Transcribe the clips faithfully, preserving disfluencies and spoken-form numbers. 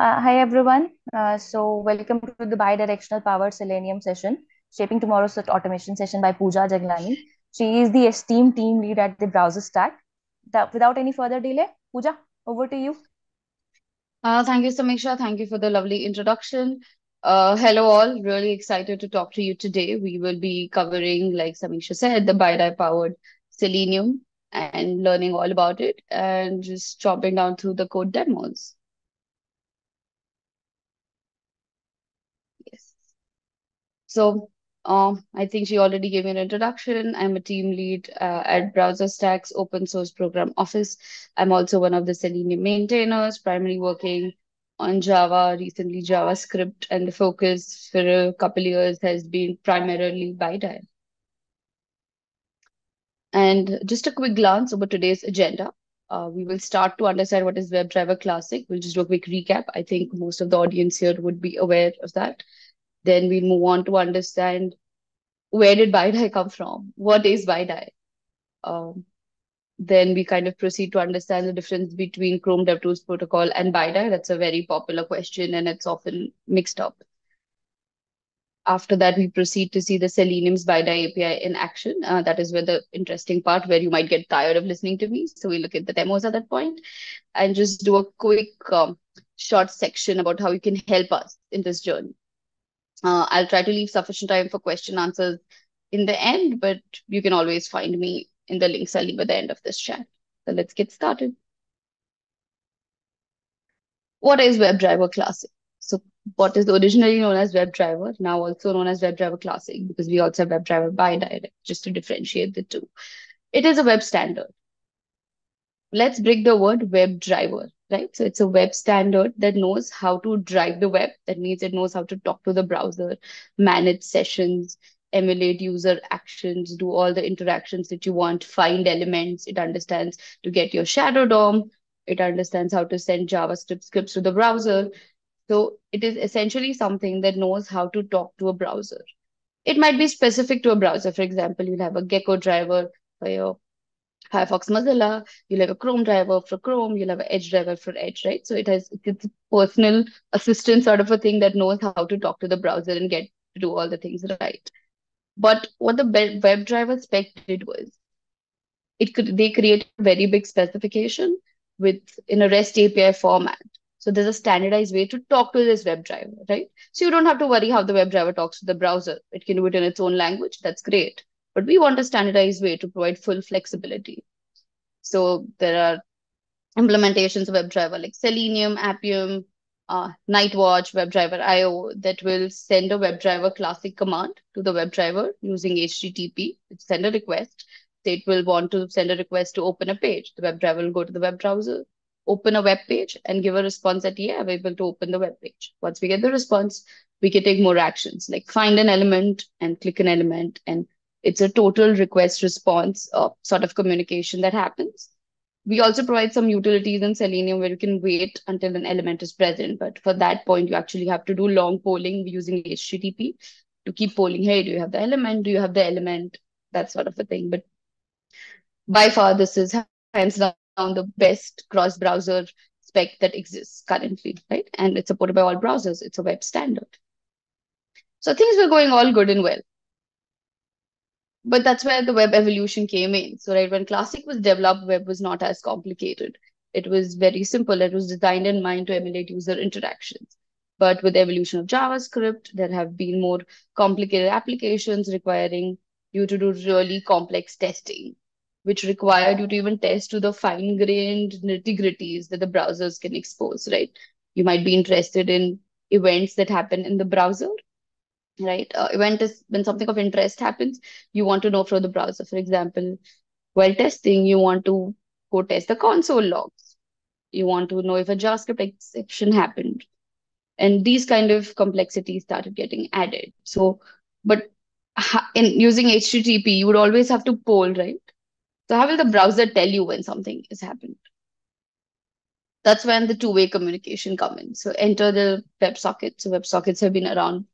Uh, hi, everyone. Uh, so welcome to the bi-directional powered Selenium session, shaping tomorrow's automation session by Puja Jagani. She is the esteemed team lead at the BrowserStack. That, without any further delay, Puja, over to you. Uh, thank you, Samiksha. Thank you for the lovely introduction. Uh, hello, all. Really excited to talk to you today. We will be covering, like Samiksha said, the BiDi-powered Selenium and learning all about it and just chopping down through the code demos. Yes. So um, I think she already gave me an introduction. I'm a team lead uh, at BrowserStack's open source program office. I'm also one of the Selenium maintainers, primarily working on Java, recently JavaScript, and the focus for a couple of years has been primarily BiDi. And just a quick glance over today's agenda. Uh, we will start to understand what is WebDriver Classic. We'll just do a quick recap. I think most of the audience here would be aware of that. Then we'll move on to understand where did BiDi come from? What is BiDi? Um, then we kind of proceed to understand the difference between Chrome DevTools protocol and BiDi. That's a very popular question and it's often mixed up. After that, we proceed to see the Selenium's BiDi A P I in action. Uh, that is where the interesting part where you might get tired of listening to me. So we look at the demos at that point and just do a quick um, short section about how you can help us in this journey. Uh, I'll try to leave sufficient time for question answers in the end, but you can always find me in the links I'll leave at the end of this chat. So let's get started. What is WebDriver Classic? So what is originally known as WebDriver, now also known as WebDriver Classic, because we also have WebDriver BiDi, just to differentiate the two. It is a web standard. Let's break the word WebDriver, right? So it's a web standard that knows how to drive the web. That means it knows how to talk to the browser, manage sessions, emulate user actions, do all the interactions that you want, find elements. It understands to get your shadow D O M. It understands how to send JavaScript scripts to the browser. So it is essentially something that knows how to talk to a browser. It might be specific to a browser. For example, you'll have a Gecko driver for your Firefox Mozilla. You'll have a Chrome driver for Chrome. You'll have an Edge driver for Edge, right? So it has it's a personal assistant sort of a thing that knows how to talk to the browser and get to do all the things right. But what the WebDriver spec did was it could they create a very big specification with in a REST A P I format. So there's a standardized way to talk to this WebDriver, right? So you don't have to worry how the WebDriver talks to the browser. It can do it in its own language. That's great. But we want a standardized way to provide full flexibility. So there are implementations of WebDriver like Selenium, Appium, uh, Nightwatch, WebDriver dot I O that will send a WebDriver Classic command to the WebDriver using H T T P. It's send a request. It will want to send a request to open a page. The WebDriver will go to the web browser, open a web page and give a response that, yeah, we're able to open the web page. Once we get the response, we can take more actions like find an element and click an element. And it's a total request response uh, sort of communication that happens. We also provide some utilities in Selenium where you can wait until an element is present. But for that point, you actually have to do long polling using H T T P to keep polling. Hey, do you have the element? Do you have the element? That sort of a thing. But by far, this is hands down the best cross-browser spec that exists currently, right? And it's supported by all browsers. It's a web standard. So things were going all good and well. But that's where the web evolution came in. So right when Classic was developed, web was not as complicated. It was very simple. It was designed in mind to emulate user interactions. But with the evolution of JavaScript, there have been more complicated applications requiring you to do really complex testing, which required you to even test to the fine-grained nitty-gritties that the browsers can expose, right? You might be interested in events that happen in the browser, right? Uh, event is when something of interest happens, you want to know from the browser. For example, while testing, you want to go test the console logs. You want to know if a JavaScript exception happened. And these kind of complexities started getting added. So, but in using H T T P, you would always have to poll, right? So how will the browser tell you when something has happened? That's when the two-way communication comes in. So enter the WebSockets. So WebSockets have been around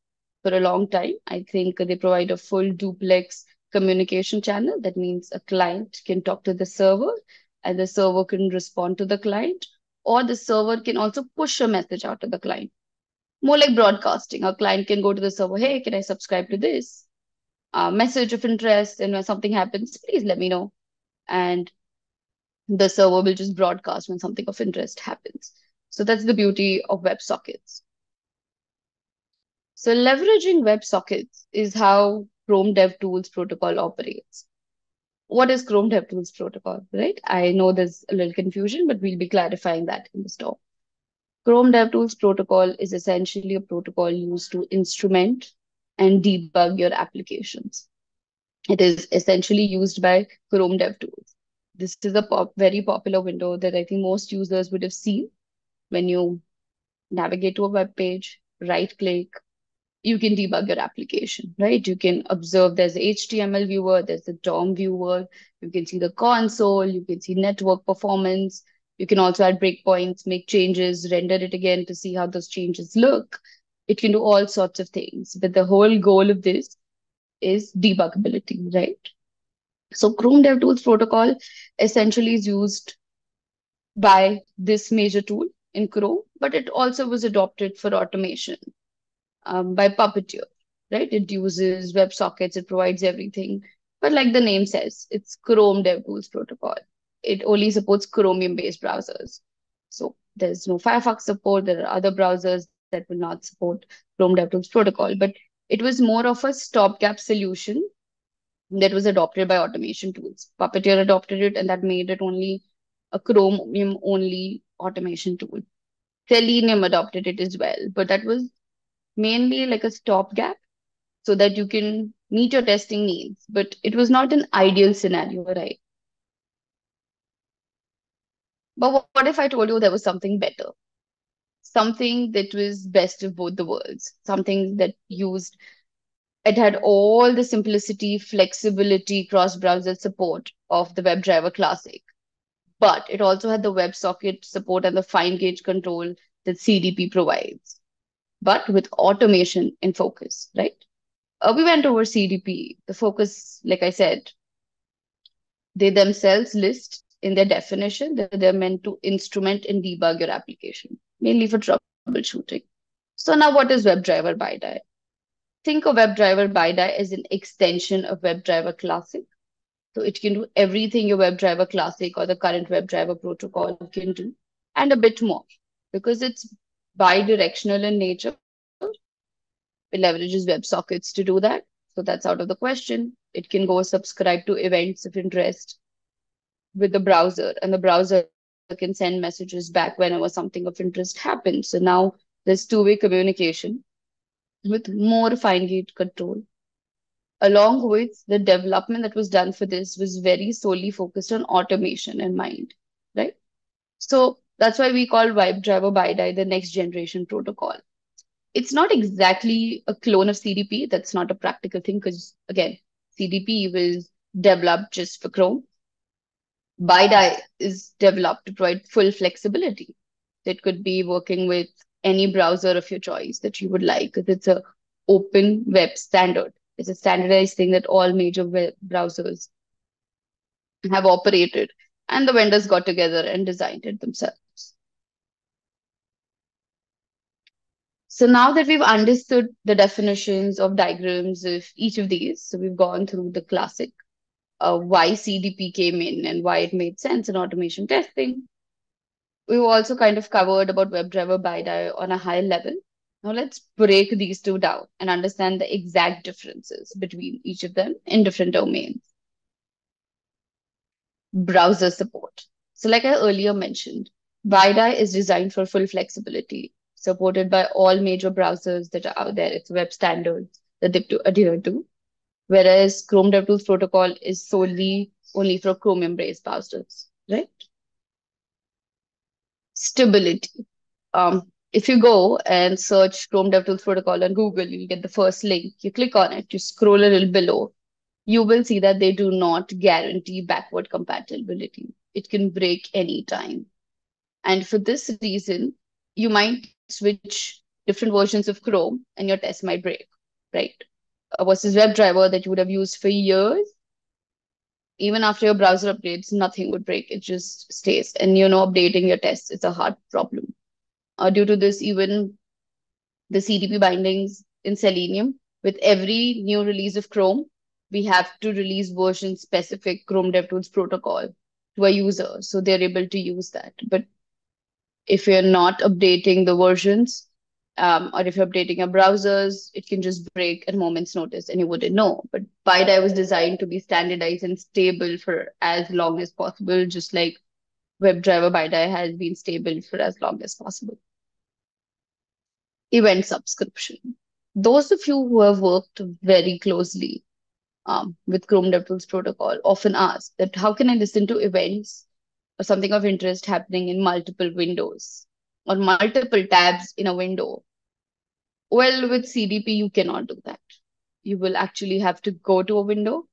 for a long time. I think they provide a full duplex communication channel. That means a client can talk to the server and the server can respond to the client, or the server can also push a message out to the client. More like broadcasting. A client can go to the server, hey, can I subscribe to this? Uh, message of interest, and when something happens, please let me know. And the server will just broadcast when something of interest happens. So that's the beauty of WebSockets. So leveraging WebSockets is how Chrome DevTools protocol operates. What is Chrome DevTools protocol, right? I know there's a little confusion, but we'll be clarifying that in the talk. Chrome DevTools protocol is essentially a protocol used to instrument and debug your applications. It is essentially used by Chrome DevTools. This is a pop, very popular window that I think most users would have seen. When you navigate to a web page, right-click, you can debug your application, right? You can observe there's the H T M L viewer, there's the D O M viewer, you can see the console, you can see network performance, you can also add breakpoints, make changes, render it again to see how those changes look. It can do all sorts of things, but the whole goal of this is debuggability, right? So Chrome DevTools protocol essentially is used by this major tool in Chrome, but it also was adopted for automation um, by Puppeteer, right? It uses WebSockets, it provides everything, but like the name says, it's Chrome DevTools protocol. It only supports Chromium-based browsers. So there's no Firefox support, there are other browsers that will not support Chrome DevTools protocol, but it was more of a stopgap solution that was adopted by automation tools. Puppeteer adopted it, and that made it only a Chromium-only automation tool. Selenium adopted it as well, but that was mainly like a stopgap so that you can meet your testing needs, but it was not an ideal scenario, right? But what if I told you there was something better? Something that was best of both the worlds, something that used, it had all the simplicity, flexibility, cross-browser support of the WebDriver Classic. But it also had the WebSocket support and the fine gauge control that C D P provides, but with automation in focus, right? Uh, we went over C D P. The focus, like I said, they themselves list in their definition that they're meant to instrument and debug your application, mainly for troubleshooting. So now what is WebDriver BiDi? Think of WebDriver BiDi as an extension of WebDriver Classic. So it can do everything your WebDriver Classic or the current WebDriver protocol can do, and a bit more, because it's bi-directional in nature. It leverages WebSockets to do that. So that's out of the question. It can go subscribe to events of interest with the browser, and the browser can send messages back whenever something of interest happens. So now there's two-way communication with more fine-grained control. Along with the development that was done for this was very solely focused on automation in mind, right? So that's why we call WebDriver BiDi the next generation protocol. It's not exactly a clone of C D P. That's not a practical thing because, again, C D P was developed just for Chrome. BiDi is developed to provide full flexibility. It could be working with any browser of your choice that you would like, because it's an open web standard. It's a standardized thing that all major web browsers have operated, and the vendors got together and designed it themselves. So now that we've understood the definitions of diagrams of each of these, so we've gone through the classic, uh, why C D P came in and why it made sense in automation testing. We've also kind of covered about WebDriver BiDi on a high level. Now let's break these two down and understand the exact differences between each of them in different domains. Browser support. So like I earlier mentioned, BiDi is designed for full flexibility, supported by all major browsers that are out there. It's web standards that they adhere to, whereas Chrome DevTools protocol is solely only for Chromium-based browsers, right? Stability. Um, If you go and search Chrome DevTools protocol on Google, you'll get the first link. You click on it, you scroll a little below, you will see that they do not guarantee backward compatibility. It can break any time. And for this reason, you might switch different versions of Chrome and your test might break, right? Versus WebDriver that you would have used for years even after your browser updates, nothing would break. It just stays. And, you know, updating your tests is a hard problem. Uh, due to this, even the C D P bindings in Selenium, with every new release of Chrome, we have to release version-specific Chrome DevTools protocol to a user, so they're able to use that. But if you're not updating the versions, um, or if you're updating your browsers, it can just break at a moment's notice, and you wouldn't know. But BiDi was designed to be standardized and stable for as long as possible, just like WebDriver BiDi has been stable for as long as possible. Event subscription. Those of you who have worked very closely Um, with Chrome DevTools protocol often ask that how can I listen to events or something of interest happening in multiple windows or multiple tabs in a window? Well, with C D P, you cannot do that. You will actually have to go to a window,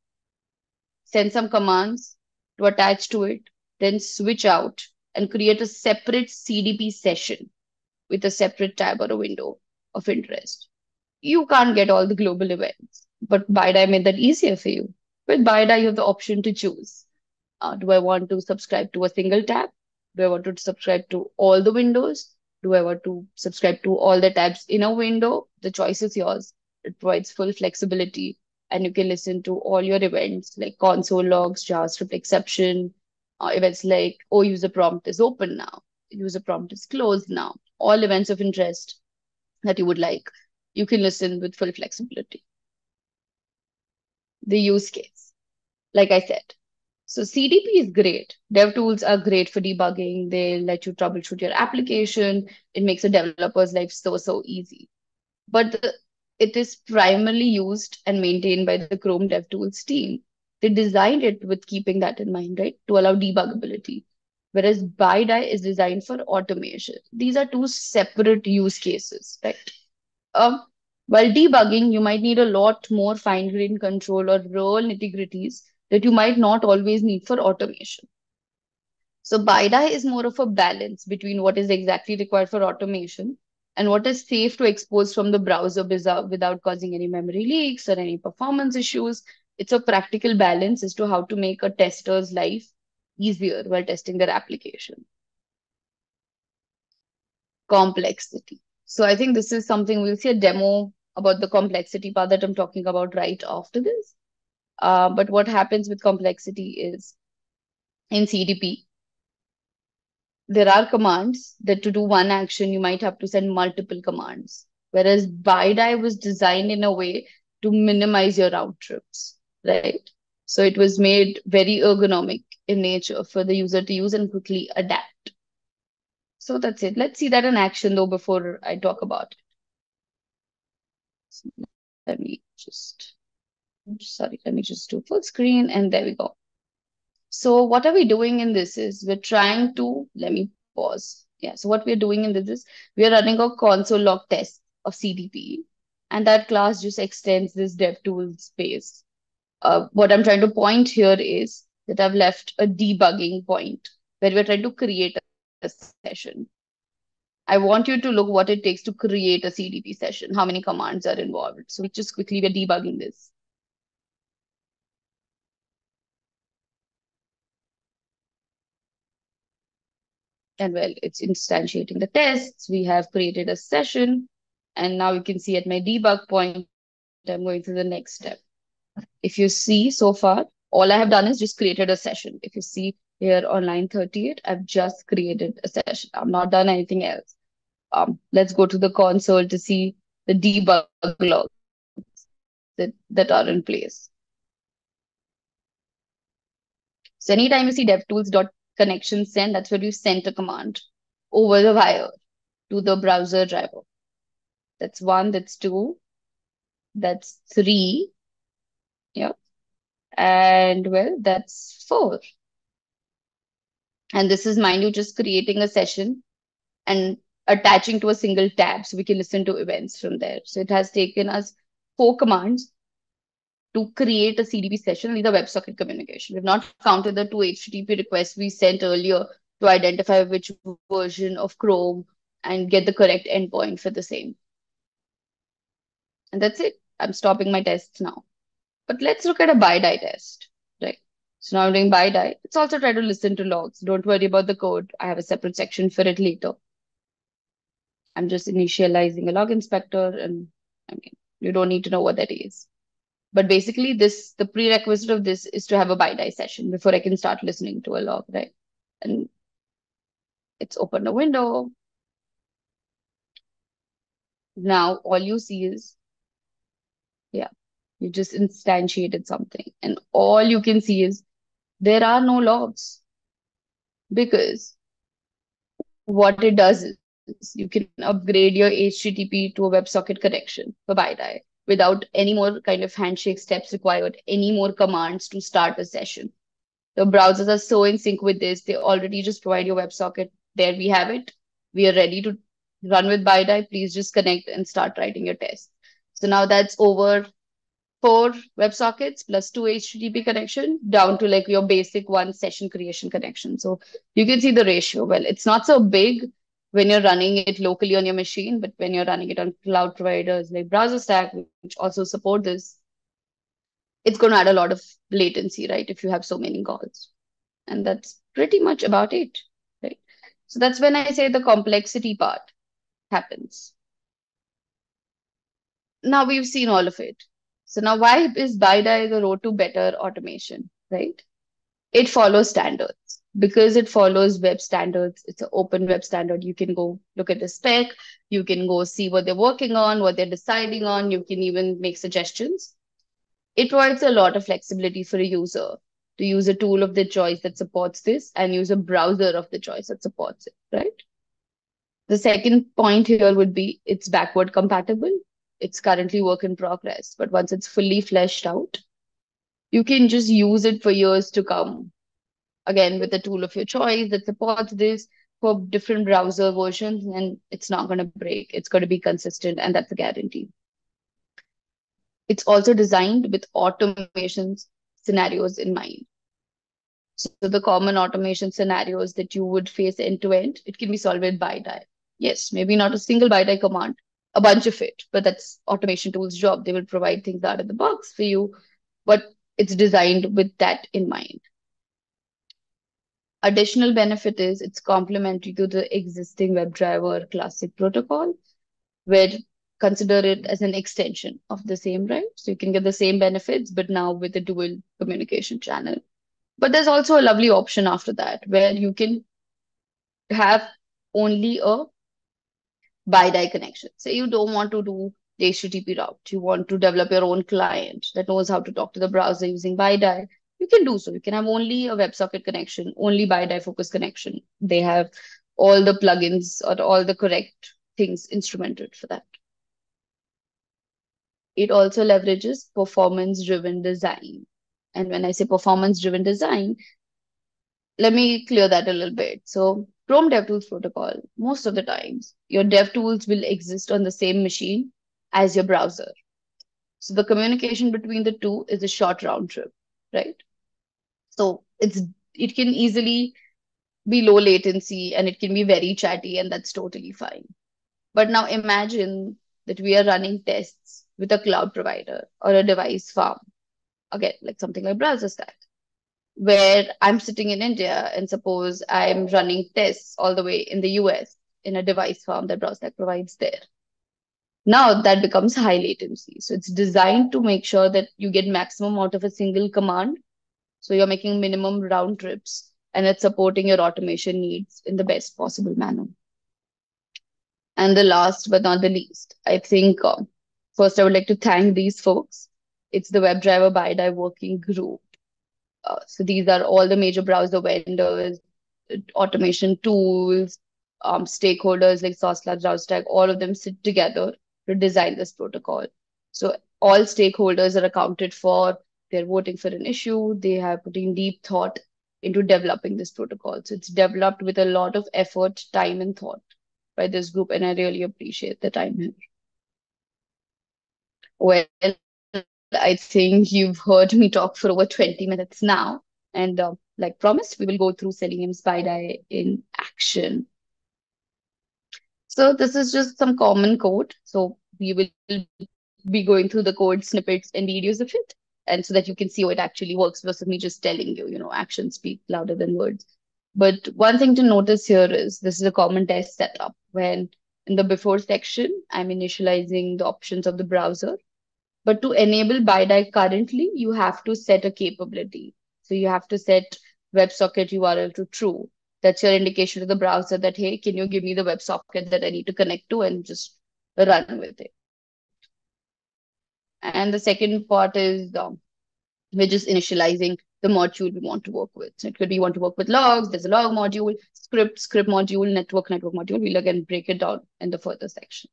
send some commands to attach to it, then switch out and create a separate C D P session with a separate tab or a window of interest. You can't get all the global events. But BiDi made that easier for you. With BiDi, you have the option to choose. Uh, do I want to subscribe to a single tab? Do I want to subscribe to all the windows? Do I want to subscribe to all the tabs in a window? The choice is yours. It provides full flexibility, and you can listen to all your events like console logs, JavaScript exception, uh, events like, oh, user prompt is open now, user prompt is closed now, all events of interest that you would like. You can listen with full flexibility. The use case, like I said. So C D P is great. DevTools are great for debugging. They let you troubleshoot your application. It makes a developer's life so, so easy. But the, it is primarily used and maintained by the Chrome DevTools team. They designed it with keeping that in mind, right? To allow debuggability. Whereas BiDi is designed for automation. These are two separate use cases, right? Um, While debugging, you might need a lot more fine-grained control or real nitty-gritties that you might not always need for automation. So BiDi is more of a balance between what is exactly required for automation and what is safe to expose from the browser without causing any memory leaks or any performance issues. It's a practical balance as to how to make a tester's life easier while testing their application. Complexity. So I think this is something we'll see a demo about the complexity part that I'm talking about right after this. Uh, but what happens with complexity is in C D P, there are commands that to do one action, you might have to send multiple commands. Whereas BiDi was designed in a way to minimize your round trips, right? So it was made very ergonomic in nature for the user to use and quickly adapt. So that's it. Let's see that in action, though, before I talk about it. So let me just, sorry, let me just do full screen, and there we go. So what are we doing in this is we're trying to, let me pause. Yeah, so what we're doing in this is we're running a console log test of C D P, and that class just extends this DevTools space. Uh, what I'm trying to point here is that I've left a debugging point where we're trying to create a session. I want you to look what it takes to create a C D P session, how many commands are involved. So we just quickly, we're debugging this. And well, it's instantiating the tests. We have created a session. And now you can see at my debug point, I'm going to the next step. If you see so far, all I have done is just created a session. If you see, here on line thirty-eight, I've just created a session. I've not done anything else. Um, let's go to the console to see the debug logs that, that are in place. So anytime you see devtools.connection send, that's where you sent a command over the wire to the browser driver. That's one, that's two, that's three. Yeah. And well, that's four. And this is, mind you, just creating a session and attaching to a single tab so we can listen to events from there. So it has taken us four commands to create a C D P session with the WebSocket communication. We've not counted the two H T T P requests we sent earlier to identify which version of Chrome and get the correct endpoint for the same. And that's it. I'm stopping my tests now. But let's look at a BiDi test. So now I'm doing BiDi. It's also try to listen to logs. Don't worry about the code. I have a separate section for it later. I'm just initializing a log inspector, and I mean, you don't need to know what that is. But basically, this the prerequisite of this is to have a BiDi session before I can start listening to a log, right? And it's opened a window. Now all you see is, yeah, you just instantiated something, and all you can see is there are no logs, because what it does is you can upgrade your H T T P to a WebSocket connection for BiDi without any more kind of handshake steps required, any more commands to start a session. The browsers are so in sync with this. They already just provide your WebSocket. There we have it. We are ready to run with BiDi. Please just connect and start writing your test. So now that's over four WebSockets plus two H T T P connection down to like your basic one session creation connection. So you can see the ratio. Well, it's not so big when you're running it locally on your machine, but when you're running it on cloud providers like BrowserStack, which also support this, it's going to add a lot of latency, right? If you have so many calls. And that's pretty much about it, right? So that's when I say the complexity part happens. Now we've seen all of it. So now why is BiDi the road to better automation, right? It follows standards. Because it follows web standards, it's an open web standard. You can go look at the spec. You can go see what they're working on, what they're deciding on. You can even make suggestions. It provides a lot of flexibility for a user to use a tool of their choice that supports this and use a browser of the choice that supports it, right? The second point here would be it's backward compatible. It's currently work in progress, but once it's fully fleshed out, you can just use it for years to come. Again, with a tool of your choice that supports this for different browser versions, and it's not going to break. It's going to be consistent, and that's a guarantee. It's also designed with automation scenarios in mind. So the common automation scenarios that you would face end-to-end, it can be solved with BiDi. Yes, maybe not a single BiDi command, a bunch of it, but that's automation tools' job. They will provide things out of the box for you, but it's designed with that in mind. Additional benefit is it's complementary to the existing WebDriver classic protocol, where consider it as an extension of the same, right? So you can get the same benefits, but now with a dual communication channel. But there's also a lovely option after that, where you can have only a BiDi connection. So you don't want to do the H T T P route. You want to develop your own client that knows how to talk to the browser using BiDi. You can do so. You can have only a WebSocket connection, only BiDi focus connection. They have all the plugins or all the correct things instrumented for that. It also leverages performance-driven design. And when I say performance-driven design, let me clear that a little bit. So Chrome DevTools protocol, most of the times, your DevTools will exist on the same machine as your browser. So the communication between the two is a short round trip, right? So it's it can easily be low latency and it can be very chatty, and that's totally fine. But now imagine that we are running tests with a cloud provider or a device farm, again, like something like BrowserStack, where I'm sitting in India and suppose I'm running tests all the way in the U S in a device farm that BrowserStack provides there. Now that becomes high latency. So it's designed to make sure that you get maximum out of a single command. So you're making minimum round trips, and it's supporting your automation needs in the best possible manner. And the last but not the least, I think uh, first I would like to thank these folks. It's the WebDriver BiDi working group. Uh, so these are all the major browser vendors, automation tools, um, stakeholders like Sauce Labs, BrowserStack, all of them sit together to design this protocol. So all stakeholders are accounted for, they're voting for an issue, they have put in deep thought into developing this protocol. So it's developed with a lot of effort, time, and thought by this group, and I really appreciate the time here. Well, I think you've heard me talk for over twenty minutes now, and uh, like promised, we will go through Selenium's BiDi in action. So this is just some common code. So we will be going through the code snippets and videos of it. and so that you can see how it actually works versus me just telling you, you know, actions speak louder than words. But one thing to notice here is this is a common test setup when in the before section, I'm initializing the options of the browser. But to enable BiDi currently, you have to set a capability. So you have to set WebSocket U R L to true. That's your indication to the browser that, hey, can you give me the WebSocket that I need to connect to and just run with it. And the second part is um, we're just initializing the module we want to work with. So it could be you want to work with logs, there's a log module, script, script module, network, network module. We'll again break it down in the further section.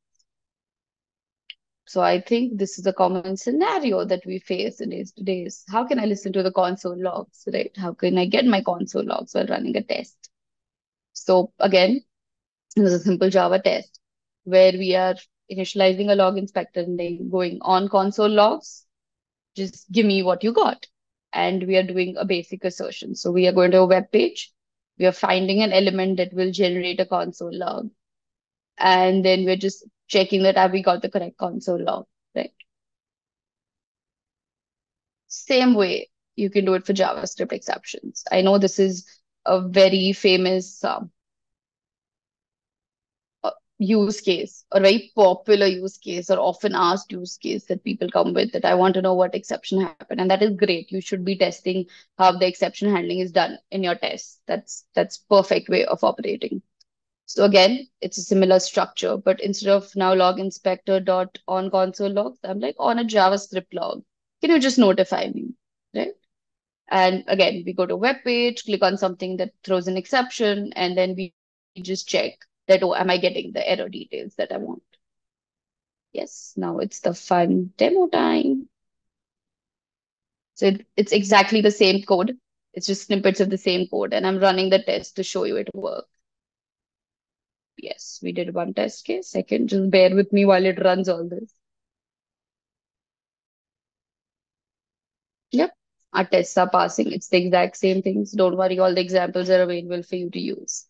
So I think this is a common scenario that we face in days to days. How can I listen to the console logs, right? How can I get my console logs while running a test? So again, there's a simple Java test where we are initializing a log inspector and then going on console logs, just give me what you got. And we are doing a basic assertion. So we are going to a web page. We are finding an element that will generate a console log. And then we're just checking that have we got the correct console log, right? Same way, you can do it for JavaScript exceptions. I know this is a very famous um, use case or very popular use case or often asked use case that people come with that I want to know what exception happened. And that is great. You should be testing how the exception handling is done in your tests. That's that's perfect way of operating. So again, it's a similar structure, but instead of now log inspector dot on console logs, I'm like on a JavaScript log. Can you just notify me, right? And again, we go to a web page, click on something that throws an exception, and then we just check that, oh, am I getting the error details that I want? Yes, now it's the fun demo time. So it, it's exactly the same code. It's just snippets of the same code, and I'm running the test to show you it works. Yes, we did one test case. Second, just bear with me while it runs all this. Yep, our tests are passing. It's the exact same things. Don't worry, all the examples are available for you to use.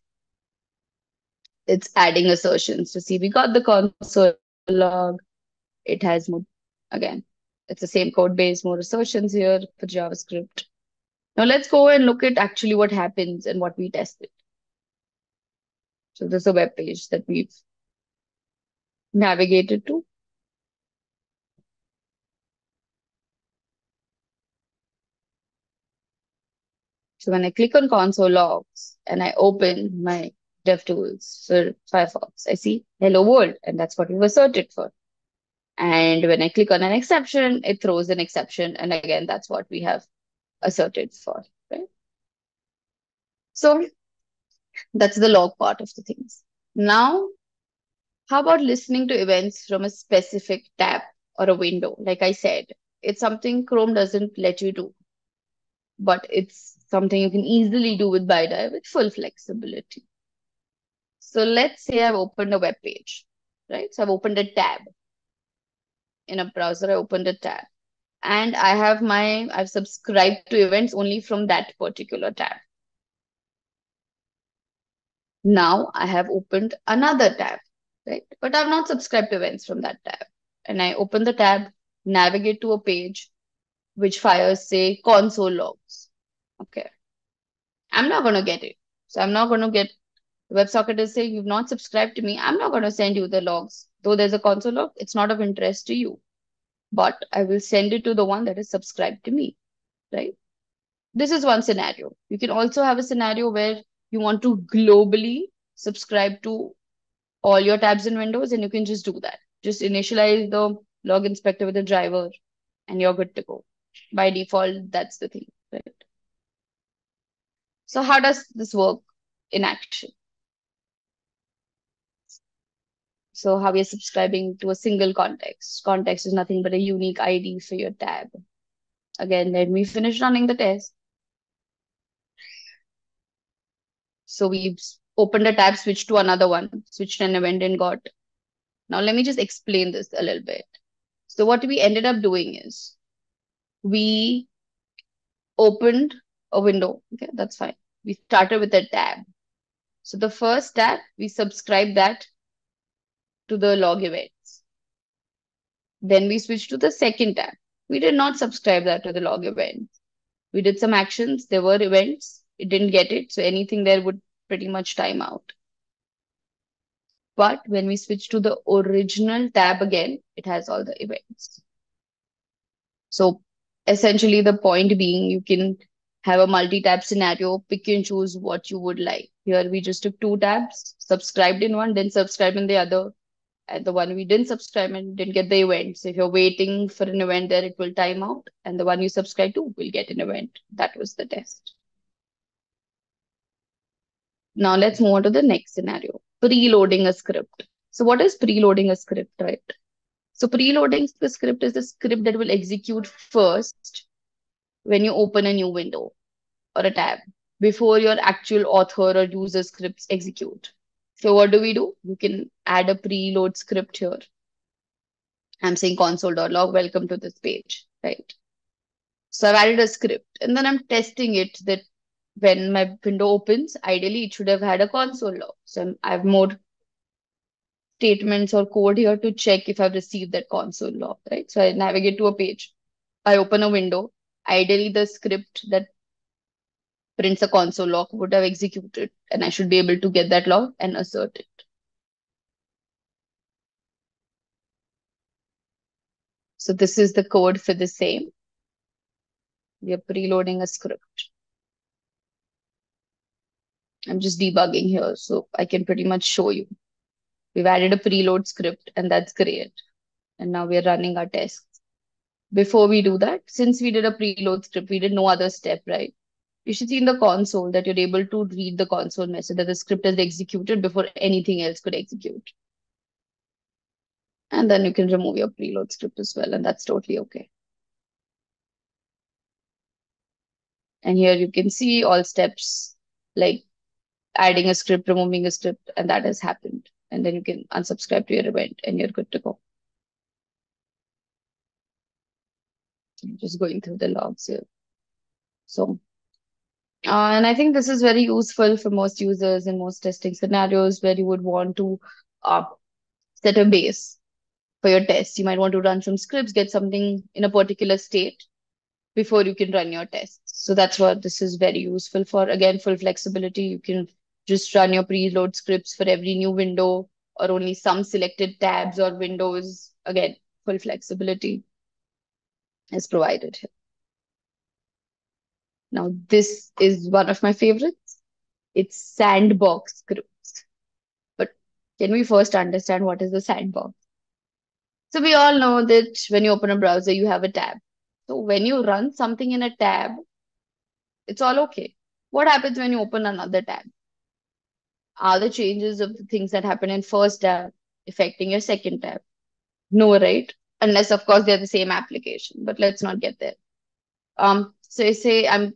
It's adding assertions to see we got the console log. It has more, again, it's the same code base, more assertions here for JavaScript. Now let's go and look at actually what happens and what we tested. So this is a web page that we've navigated to. So when I click on console logs and I open my DevTools for Firefox, I see hello world, and that's what we've asserted for. And when I click on an exception, it throws an exception. And again, that's what we have asserted for, right? So that's the log part of the things. Now, how about listening to events from a specific tab or a window? Like I said, it's something Chrome doesn't let you do, but it's something you can easily do with BiDi with full flexibility. So let's say I've opened a web page, right? So I've opened a tab. In a browser, I opened a tab. And I have my, I've subscribed to events only from that particular tab. Now I have opened another tab, right? But I've not subscribed to events from that tab. And I open the tab, navigate to a page, which fires, say, console logs. Okay. I'm not going to get it. So I'm not going to get, WebSocket is saying, you've not subscribed to me. I'm not going to send you the logs. Though there's a console log, it's not of interest to you. But I will send it to the one that is subscribed to me, right? This is one scenario. You can also have a scenario where you want to globally subscribe to all your tabs and windows, and you can just do that. Just initialize the log inspector with a driver, and you're good to go. By default, that's the thing, right? So how does this work in action? So how we are subscribing to a single context. Context is nothing but a unique I D for your tab. Again, let me finish running the test. So we've opened a tab, switched to another one, switched to an event and got. Now let me just explain this a little bit. So what we ended up doing is we opened a window. Okay, that's fine. We started with a tab. So the first tab, we subscribe that to the log events. Then we switch to the second tab. we did not subscribe that to the log event. We did some actions. There were events. It didn't get it. So anything there would pretty much time out. But when we switch to the original tab again, it has all the events. So essentially the point being, you can have a multi-tab scenario, pick and choose what you would like. Here we just took two tabs, subscribed in one, didn't subscribe in the other, and the one we didn't subscribe and didn't get the event. So if you're waiting for an event there, it will time out, and the one you subscribe to will get an event. That was the test. Now let's move on to the next scenario, preloading a script. So what is preloading a script, right? So preloading the script is the script that will execute first when you open a new window or a tab before your actual author or user scripts execute. So what do we do? You can add a preload script here. I'm saying console dot log, welcome to this page, right? So I've added a script and then I'm testing it that when my window opens, ideally it should have had a console log. So I have more statements or code here to check if I've received that console log, right? So I navigate to a page, I open a window. Ideally, the script that prints a console log would have executed, and I should be able to get that log and assert it. So this is the code for the same. We are preloading a script. I'm just debugging here, so I can pretty much show you. We've added a preload script, and that's great. And now we're running our test. Before we do that, since we did a preload script, we did no other step, right? You should see in the console that you're able to read the console message that the script is executed before anything else could execute. And then you can remove your preload script as well, and that's totally okay. And here you can see all steps, like adding a script, removing a script, and that has happened. And then you can unsubscribe to your event, and you're good to go. I'm just going through the logs here. So, uh, and I think this is very useful for most users in most testing scenarios where you would want to uh, set a base for your test. You might want to run some scripts, get something in a particular state before you can run your tests. So that's what this is very useful for. Again, full flexibility. You can just run your preload scripts for every new window or only some selected tabs or windows. Again, full flexibility is provided here. Now, this is one of my favorites. It's sandbox scripts. But can we first understand what is the sandbox? So we all know that when you open a browser, you have a tab. So when you run something in a tab, it's all okay. What happens when you open another tab? Are the changes of the things that happen in first tab affecting your second tab? No, right? Unless, of course, they're the same application, but let's not get there. Um, so I say I'm,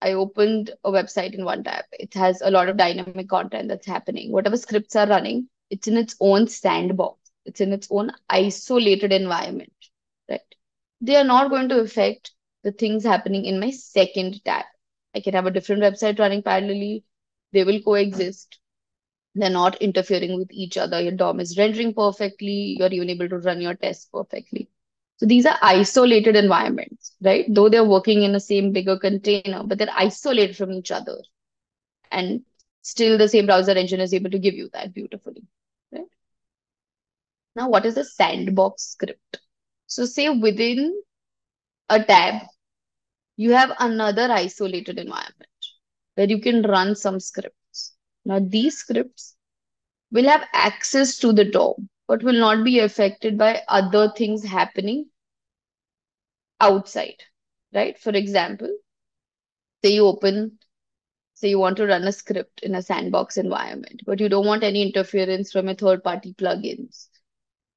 I opened a website in one tab. It has a lot of dynamic content that's happening. Whatever scripts are running, it's in its own sandbox. It's in its own isolated environment, right? They are not going to affect the things happening in my second tab. I can have a different website running parallelly. They will coexist. They're not interfering with each other. Your D O M is rendering perfectly. You're even able to run your tests perfectly. So these are isolated environments, right? Though they're working in the same bigger container, but they're isolated from each other. And still the same browser engine is able to give you that beautifully, right? Now, what is a sandbox script? So say within a tab, you have another isolated environment where you can run some script. Now, these scripts will have access to the D O M, but will not be affected by other things happening outside, right? For example, say you open, say you want to run a script in a sandbox environment, but you don't want any interference from a third-party plugins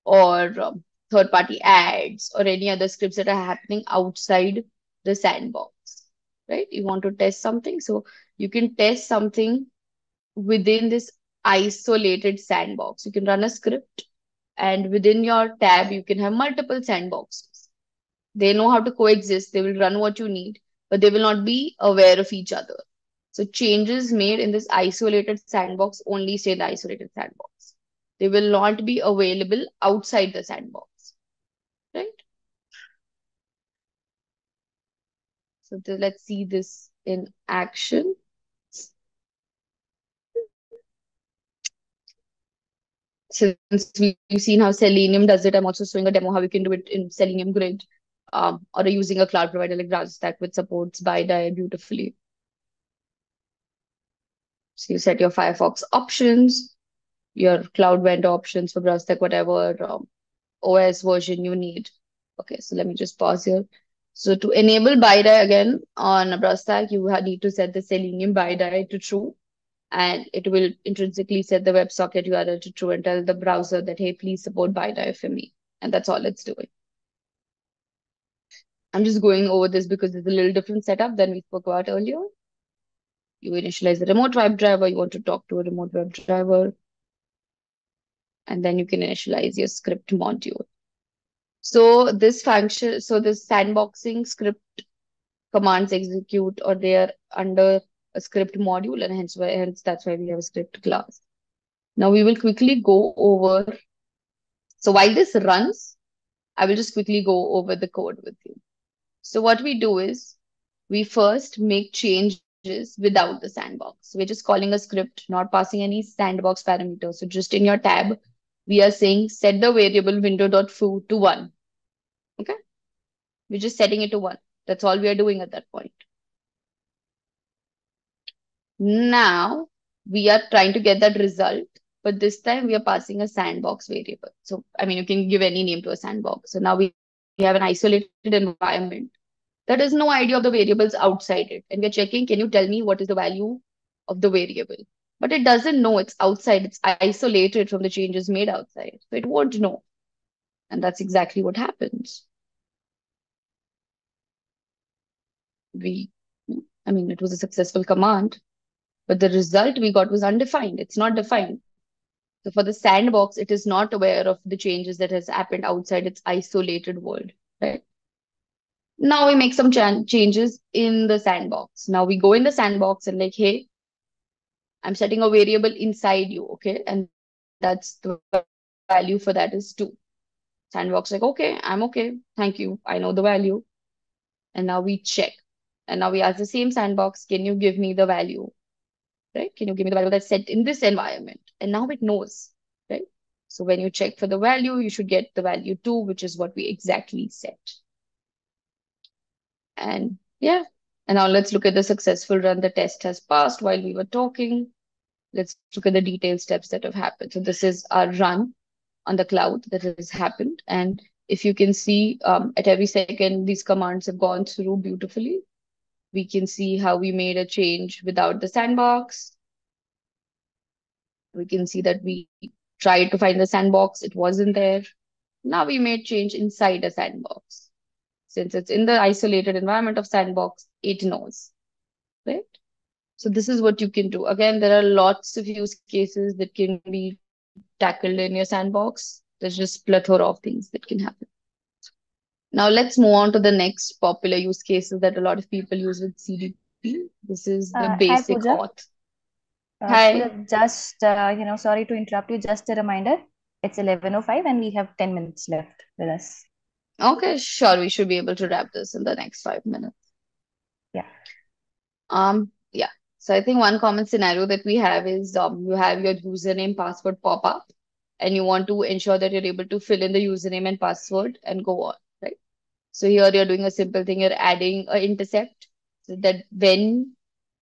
or um, third-party ads or any other scripts that are happening outside the sandbox, right? You want to test something, so you can test something within this isolated sandbox. You can run a script, and within your tab, you can have multiple sandboxes. They know how to coexist. They will run what you need, but they will not be aware of each other. So changes made in this isolated sandbox only stay in the isolated sandbox. They will not be available outside the sandbox, right? So the, let's see this in action. Since we've seen how Selenium does it, I'm also showing a demo how we can do it in Selenium Grid um, or using a cloud provider like BrowserStack, which supports BiDi beautifully. So you set your Firefox options, your cloud vendor options for BrowserStack, whatever um, O S version you need. Okay, so let me just pause here. So to enable BiDi again on BrowserStack, you need to set the Selenium BiDi to true. And it will intrinsically set the WebSocket U R L to true and tell the browser that, hey, please support BiDi for me. And that's all it's doing. I'm just going over this because it's a little different setup than we spoke about earlier. You initialize the remote web driver. You want to talk to a remote web driver. And then you can initialize your script module. So this function, so this sandboxing script commands execute, or they are under a script module, and hence why hence that's why we have a script class. Now we will quickly go over. So while this runs, I will just quickly go over the code with you. So what we do is we first make changes without the sandbox. We're just calling a script, not passing any sandbox parameters. So just in your tab, we are saying set the variable window.foo to one. Okay, we're just setting it to one. That's all we are doing at that point. Now we are trying to get that result, but this time we are passing a sandbox variable. So, I mean, you can give any name to a sandbox. So now we, we have an isolated environment that has no idea of the variables outside it. And we're checking, can you tell me what is the value of the variable? But it doesn't know it's outside. It's isolated from the changes made outside. So it won't know. And that's exactly what happens. We, I mean, it was a successful command. But the result we got was undefined. It's not defined. So for the sandbox, it is not aware of the changes that has happened outside its isolated world, right? Now we make some ch changes in the sandbox. Now we go in the sandbox and like, hey, I'm setting a variable inside you, okay? And that's the value for that is two. Sandbox like, okay, I'm okay. Thank you. I know the value. And now we check. And now we ask the same sandbox, can you give me the value? Right? Can you give me the value that's set in this environment? And now it knows, right? So when you check for the value, you should get the value two, which is what we exactly set. And yeah, and now let's look at the successful run. The test has passed while we were talking. Let's look at the detailed steps that have happened. So this is our run on the cloud that has happened. And if you can see um, at every second, these commands have gone through beautifully. We can see how we made a change without the sandbox. We can see that we tried to find the sandbox. It wasn't there. Now we made change inside a sandbox. Since it's in the isolated environment of sandbox, it knows, right? So this is what you can do. Again, there are lots of use cases that can be tackled in your sandbox. There's just a plethora of things that can happen. Now let's move on to the next popular use cases that a lot of people use with C D P. This is the uh, basic hi, auth. Uh, hi. Just, uh, you know, sorry to interrupt you. Just a reminder, it's eleven oh five and we have ten minutes left with us. Okay, sure. We should be able to wrap this in the next five minutes. Yeah. Um. Yeah. So I think one common scenario that we have is um, you have your username password pop up and you want to ensure that you're able to fill in the username and password and go on. So here you're doing a simple thing, you're adding an intercept so that when,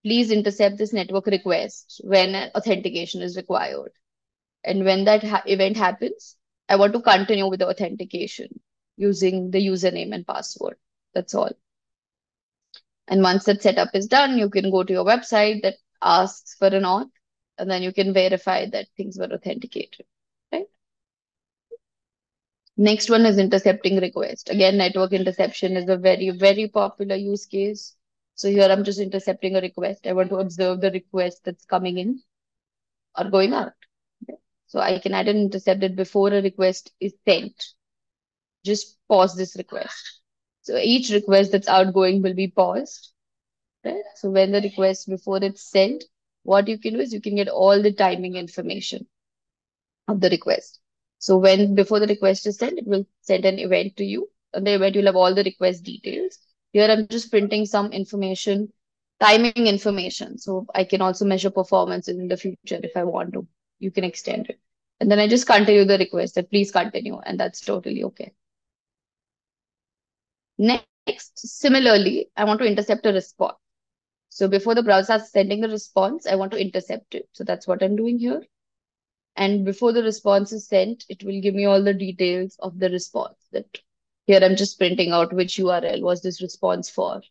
please intercept this network request when authentication is required. And when that ha event happens, I want to continue with the authentication using the username and password. That's all. And once that setup is done, you can go to your website that asks for an auth, and then you can verify that things were authenticated. Next one is intercepting request. Again, network interception is a very, very popular use case. So here I'm just intercepting a request. I want to observe the request that's coming in or going out. Okay. So I can add an intercept that before a request is sent. Just pause this request. So each request that's outgoing will be paused. Okay. So when the request before it's sent, what you can do is you can get all the timing information of the request. So when before the request is sent, it will send an event to you. And the event will have all the request details. Here I'm just printing some information, timing information. So I can also measure performance in the future if I want to. You can extend it. And then I just continue the request that please continue. And that's totally okay. Next, similarly, I want to intercept a response. So before the browser is sending the response, I want to intercept it. So that's what I'm doing here. And before the response is sent, it will give me all the details of the response. That here I'm just printing out which U R L was this response for,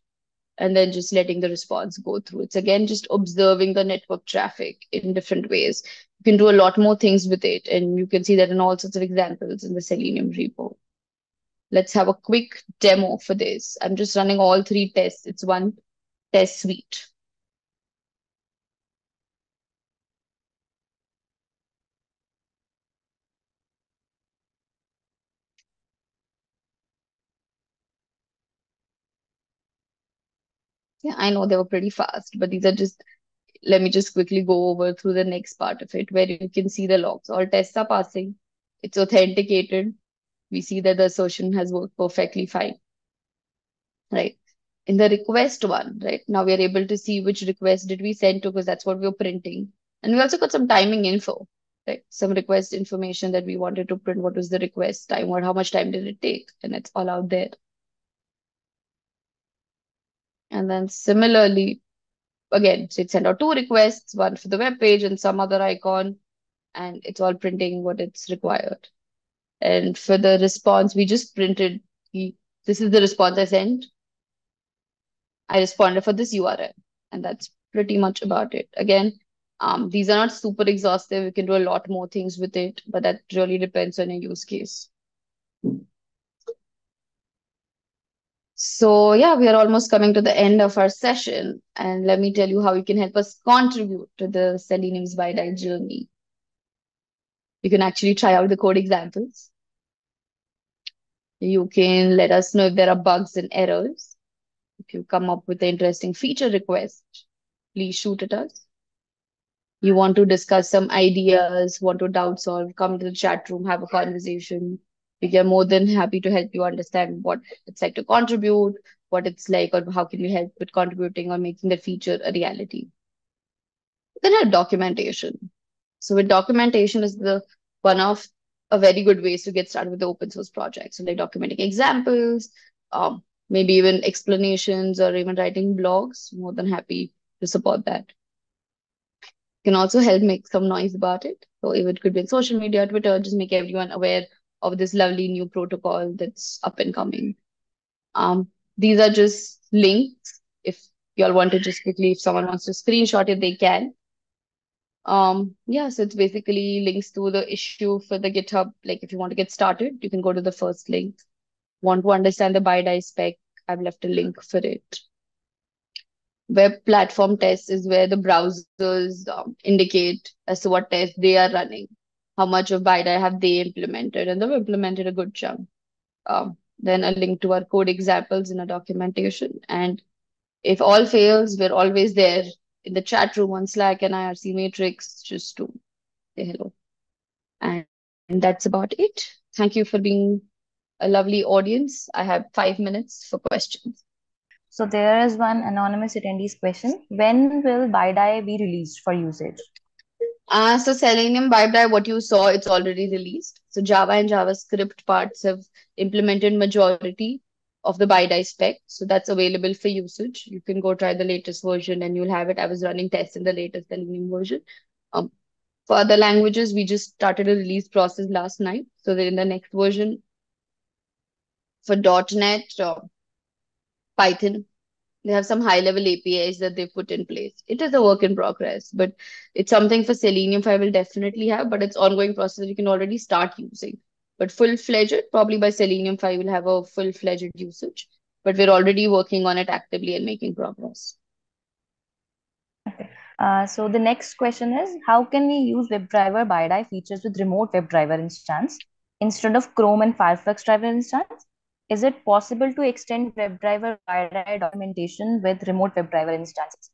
and then just letting the response go through. It's again just observing the network traffic in different ways. You can do a lot more things with it, and you can see that in all sorts of examples in the Selenium repo. Let's have a quick demo for this. I'm just running all three tests. It's one test suite. Yeah, I know they were pretty fast, but these are just, let me just quickly go over through the next part of it where you can see the logs. All tests are passing. It's authenticated. We see that the assertion has worked perfectly fine, right? In the request one, right? Now we are able to see which request did we send to, because that's what we were printing. And we also got some timing info, right? Some request information that we wanted to print. What was the request time or how much time did it take? And it's all out there. And then similarly, again, so it sent out two requests, one for the web page and some other icon, and it's all printing what it's required. And for the response, we just printed, the, this is the response I sent. I responded for this U R L, and that's pretty much about it. Again, um, these are not super exhaustive. You can do a lot more things with it, but that really depends on your use case. So yeah, we are almost coming to the end of our session. And let me tell you how you can help us contribute to the Selenium's BiDi journey. You can actually try out the code examples. You can let us know if there are bugs and errors. If you come up with an interesting feature request, please shoot at us. You want to discuss some ideas, want to doubt solve, come to the chat room, have a conversation. We are more than happy to help you understand what it's like to contribute, what it's like, or how can we help with contributing or making that feature a reality. Then have documentation. So with documentation is the one of a very good ways to get started with the open source project. So like documenting examples, um, maybe even explanations or even writing blogs, more than happy to support that. You can also help make some noise about it. So if it could be in social media, Twitter, just make everyone aware of this lovely new protocol that's up and coming. Um, these are just links. If y'all want to just quickly, if someone wants to screenshot it, they can. Um, yeah, so it's basically links to the issue for the GitHub. Like if you want to get started, you can go to the first link. Want to understand the BiDi spec, I've left a link for it. Web platform tests is where the browsers um, indicate as to what tests they are running. How much of BiDi have they implemented? And they've implemented a good chunk. Um, then a link to our code examples in our documentation. And if all fails, we're always there in the chat room on Slack and I R C Matrix just to say hello. And, and that's about it. Thank you for being a lovely audience. I have five minutes for questions. So there is one anonymous attendee's question. When will BiDi be released for usage? Uh, so Selenium BiDi, what you saw, it's already released. So Java and JavaScript parts have implemented majority of the BiDi spec. So that's available for usage. You can go try the latest version and you'll have it. I was running tests in the latest Selenium version. Um, for other languages, we just started a release process last night. So that in the next version for dot net or Python, they have some high-level A P Is that they put in place. It is a work in progress, but it's something for Selenium five will definitely have, but it's ongoing process that you can already start using. But full-fledged, probably by Selenium five will have a full-fledged usage, but we're already working on it actively and making progress. Okay. Uh, so the next question is, how can we use WebDriver BiDi features with remote WebDriver instance instead of Chrome and Firefox driver instance? Is it possible to extend WebDriver BiDi documentation with remote WebDriver instances?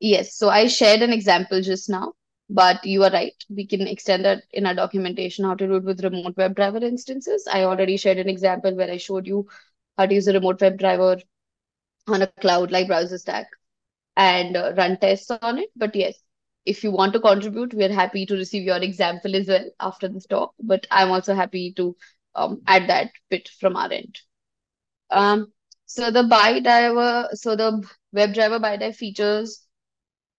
Yes, so I shared an example just now, but you are right. We can extend that in our documentation, how to do it with remote WebDriver instances. I already shared an example where I showed you how to use a remote WebDriver on a cloud like BrowserStack and uh, run tests on it. But yes, if you want to contribute, we're happy to receive your example as well after this talk. But I'm also happy to um, add that bit from our end. Um, so the BiDi, so the WebDriver BiDi features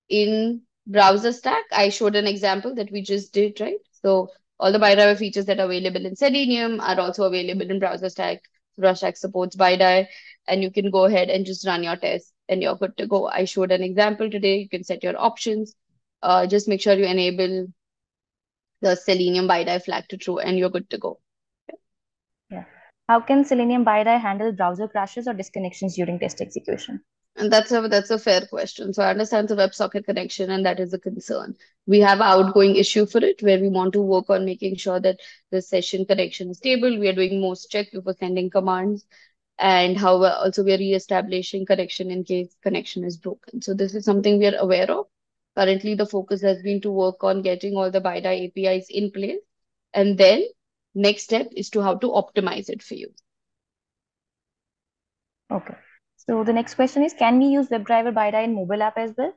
in BrowserStack, I showed an example that we just did, right? So all the BiDi features that are available in Selenium are also available in BrowserStack. BrowserStack supports BiDi, and you can go ahead and just run your tests and you're good to go. I showed an example today. You can set your options. Uh, just make sure you enable the Selenium BiDi flag to true and you're good to go. Okay. Yeah. How can Selenium BiDi handle browser crashes or disconnections during test execution? And that's a, that's a fair question. So I understand the WebSocket connection, and that is a concern. We have an outgoing issue for it where we want to work on making sure that the session connection is stable. We are doing most check before sending commands, and how also we are reestablishing connection in case connection is broken. So this is something we are aware of. Currently, the focus has been to work on getting all the BiDi A P Is in place. And then next step is to how to optimize it for you. Okay. So the next question is, can we use WebDriver BiDi in mobile app as well?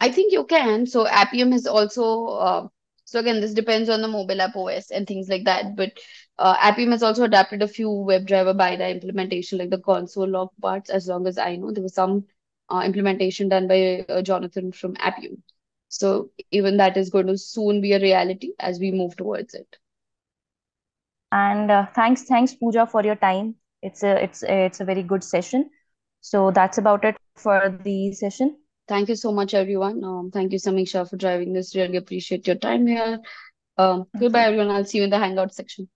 I think you can. So Appium is also, uh, so again, this depends on the mobile app O S and things like that. But uh, Appium has also adapted a few WebDriver BiDi implementation, like the console log parts, as long as I know. There was some uh, implementation done by uh, Jonathan from Appium. So even that is going to soon be a reality as we move towards it. And uh, thanks, thanks Puja for your time. It's a, it's, a, it's a very good session. So that's about it for the session. Thank you so much, everyone. Um, thank you, Samiksha, for driving this. Really appreciate your time here. Um, goodbye, everyone. I'll see you in the Hangout section.